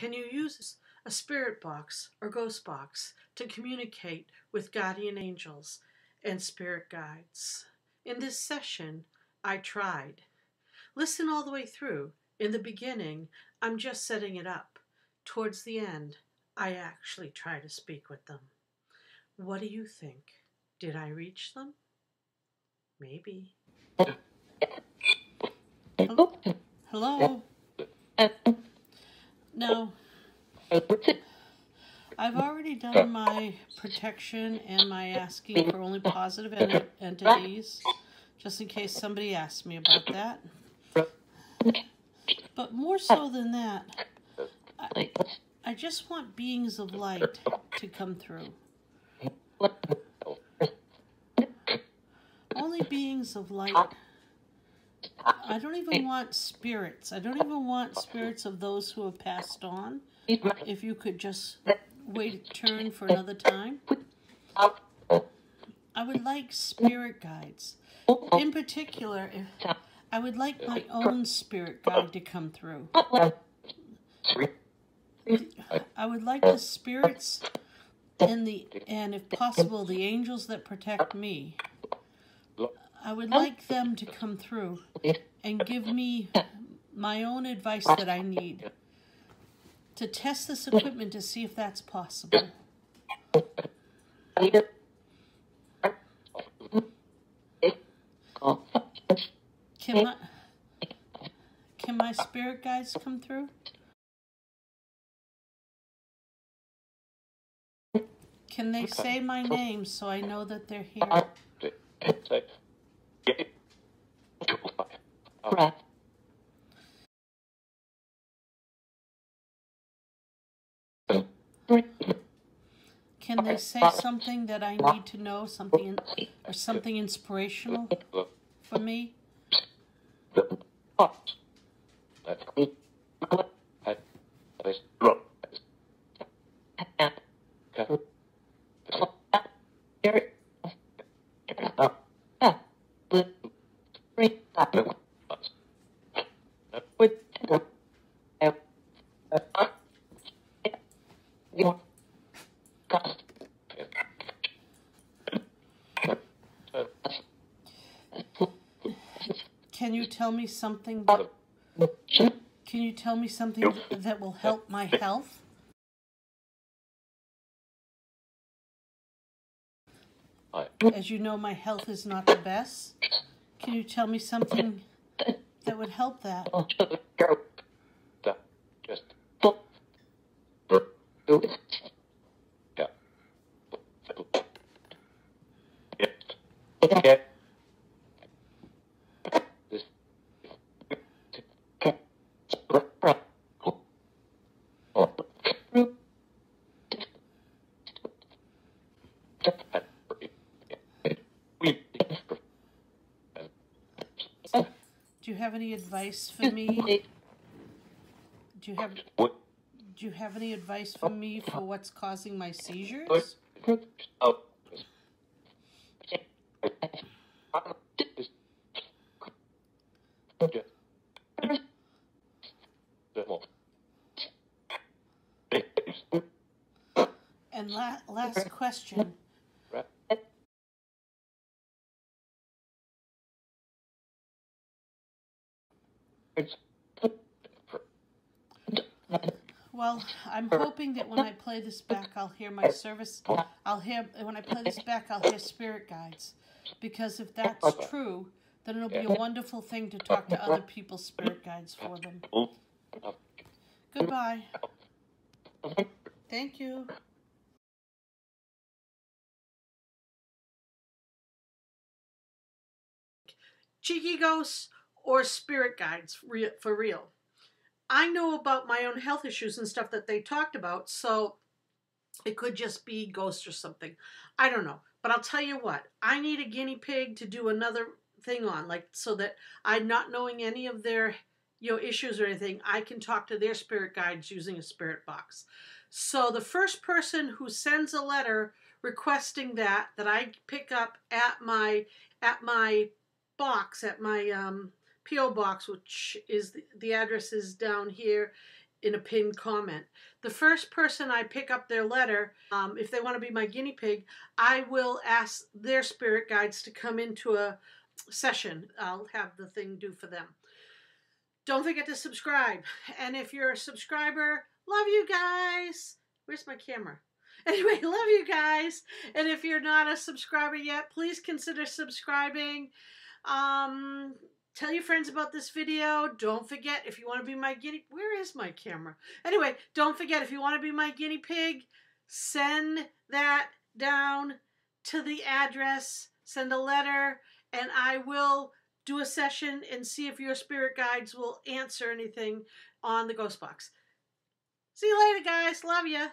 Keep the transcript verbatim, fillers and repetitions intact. Can you use a spirit box or ghost box to communicate with guardian angels and spirit guides? In this session, I tried. Listen all the way through. In the beginning, I'm just setting it up. Towards the end, I actually try to speak with them. What do you think? Did I reach them? Maybe. Hello? Hello? Now, I've already done my protection and my asking for only positive en entities, just in case somebody asks me about that. But more so than that, I, I just want beings of light to come through. Only beings of light. I don't even want spirits. I don't even want spirits of those who have passed on. If you could just wait a turn for another time. I would like spirit guides. In particular, if, I would like my own spirit guide to come through. I would like the spirits and, the, and if possible, the angels that protect me. I would like them to come through and give me my own advice that I need to test this equipment to see if that's possible. Can my, can my spirit guides come through? Can they say my name so I know that they're here? Can they say something that I need to know, something in, or something inspirational for me? Can you tell me something that, can you tell me something that will help my health? As you know, my health is not the best. Can you tell me something that would help that? Do you have any advice for me? Do you have Do you have any advice for me for what's causing my seizures? And la last question. Well, I'm hoping that when I play this back, I'll hear my service. I'll hear when I play this back, I'll hear spirit guides, because if that's true, then it'll be a wonderful thing to talk to other people's spirit guides for them. Goodbye. Thank you. Cheeky ghosts or spirit guides for real. I know about my own health issues and stuff that they talked about, so it could just be ghosts or something. I don't know. But I'll tell you what, I need a guinea pig to do another thing on, like, so that I'm not knowing any of their, you know, issues or anything, I can talk to their spirit guides using a spirit box. So the first person who sends a letter requesting that, that I pick up at my, at my box, at my, um, P O box, which is the, the address is down here in a pinned comment. The first person I pick up their letter, um, if they want to be my guinea pig, I will ask their spirit guides to come into a session. I'll have the thing do for them. Don't forget to subscribe. And if you're a subscriber, love you guys. Where's my camera? Anyway, love you guys. And if you're not a subscriber yet, please consider subscribing. Um, tell your friends about this video. Don't forget, if you want to be my guinea... Where is my camera? Anyway, don't forget, if you want to be my guinea pig, send that down to the address. Send a letter, and I will do a session and see if your spirit guides will answer anything on the Ghost Box. See you later, guys. Love ya.